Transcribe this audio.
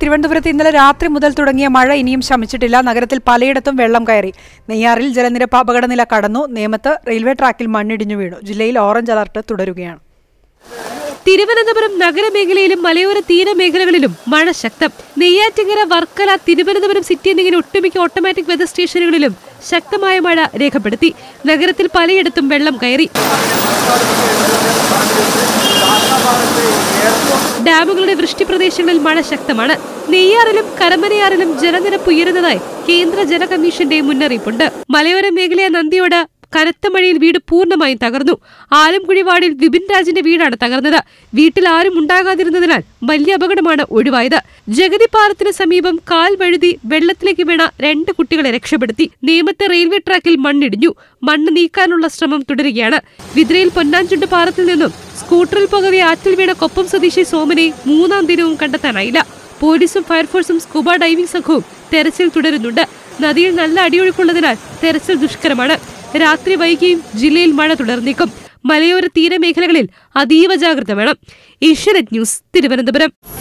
തിരുവനന്തപുരത്ത് ഇന്നലെ രാത്രി മുതൽ തുടങ്ങിയ മഴ ഇനിയും ശമിച്ചിട്ടില്ല. നഗരത്തിൽ പലയിടത്തും വെള്ളം കയറി. നെയ്യാറിൽ ജലനിരപ്പ് അപകടനില കടന്നു. നേമത്ത് റെയിൽവേ ട്രാക്കിൽ മണ്ണിടിഞ്ഞു വീണു. ജില്ലയിൽ ഓറഞ്ച് അലർട്ട് തുടരുകയാണ്. തിരുവനന്തപുരം നഗരമേഖലയിലും മലയോര തീരമേഖലകളിലും മഴ ശക്തം. നെയ്യാറ്റിങ്കര, വർക്കല, തിരുവനന്തപുരം സിറ്റി എന്നിങ്ങനെ ഒട്ടുമിക്ക ഓട്ടോമാറ്റിക് വെതർ സ്റ്റേഷനുകളിലും ശക്തമായ മഴ രേഖപ്പെടുത്തി. നഗരത്തിൽ പലയിടത്തും വെള്ളം കയറി. ഡാമുകളുടെ വൃഷ്ടി പ്രദേശങ്ങളിൽ മഴ ശക്തമാണ്. നെയ്യാറിലും കരമനയാറിലും ജലനിരപ്പ് ഉയരുന്നതായി കേന്ദ്ര ജല കമ്മീഷന്റെ മുന്നറിയിപ്പുണ്ട്. മലയോര മേഖലയെ നന്ദിയോട് കനത്ത മഴയിൽ വീട് പൂർണ്ണമായും തകർന്നു. ആലംകുഴി വാർഡിൽ വിപിൻ രാജിന്റെ വീടാണ് തകർന്നത്. വീട്ടിൽ ആരും ഉണ്ടാകാതിരുന്നതിനാൽ വലിയ അപകടമാണ് ഒഴിവായത്. ജഗതി പാലത്തിന് സമീപം കാൽ വഴുതി വെള്ളത്തിലേക്ക് വീണ 2 കുട്ടികളെ രക്ഷപ്പെടുത്തി. നേമത്തെ റെയിൽവേ ട്രാക്കിൽ മണ്ണിടിഞ്ഞു. മണ്ണ് നീക്കാനുള്ള ശ്രമം തുടരുകയാണ്. വിദ്രയിൽ പൊന്നാൻചുണ്ട് പാലത്തിൽ നിന്നും സ്കൂട്ടറിൽ പോകവെ ആറ്റിൽ വീണ കൊപ്പം സ്വദേശി സോമനെ 3ാം ദിനവും കണ്ടെത്താനായില്ല. പോലീസും ഫയർഫോഴ്സും സ്കൂബ ഡൈവിംഗ് സംഘവും തെരച്ചിൽ തുടരുന്നുണ്ട്. നദിയിൽ നല്ല അടിയൊഴുക്കുള്ളതിനാൽ തെരച്ചിൽ ദുഷ്കരമാണ്. രാത്രി വൈകിയും ജില്ലയിൽ മഴ തുടർന്നേക്കും. മലയോര തീരമേഖലകളിൽ അതീവ ജാഗ്രത വേണം. ഏഷ്യാനെറ്റ് ന്യൂസ്, തിരുവനന്തപുരം.